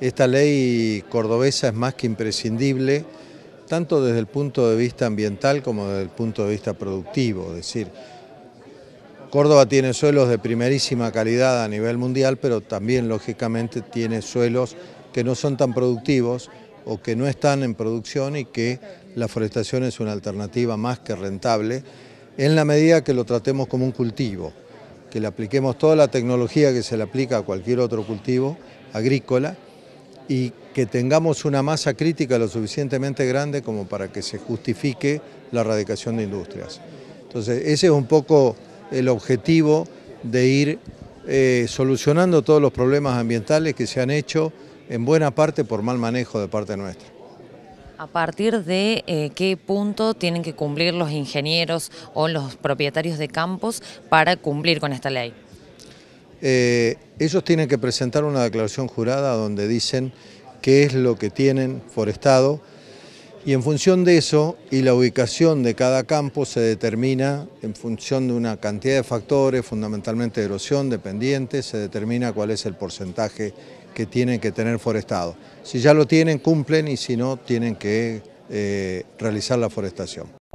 Esta ley cordobesa es más que imprescindible, tanto desde el punto de vista ambiental como desde el punto de vista productivo. Es decir, Córdoba tiene suelos de primerísima calidad a nivel mundial, pero también lógicamente tiene suelos que no son tan productivos o que no están en producción, y que la forestación es una alternativa más que rentable en la medida que lo tratemos como un cultivo, que le apliquemos toda la tecnología que se le aplica a cualquier otro cultivo agrícola y que tengamos una masa crítica lo suficientemente grande como para que se justifique la erradicación de industrias. Entonces, ese es un poco el objetivo de ir solucionando todos los problemas ambientales que se han hecho en buena parte por mal manejo de parte nuestra. ¿A partir de qué punto tienen que cumplir los ingenieros o los propietarios de campos para cumplir con esta ley? Ellos tienen que presentar una declaración jurada donde dicen qué es lo que tienen forestado, y en función de eso y la ubicación de cada campo se determina en función de una cantidad de factores, fundamentalmente de erosión, de pendientes, se determina cuál es el porcentaje que tienen que tener forestado. Si ya lo tienen, cumplen, y si no, tienen que realizar la forestación.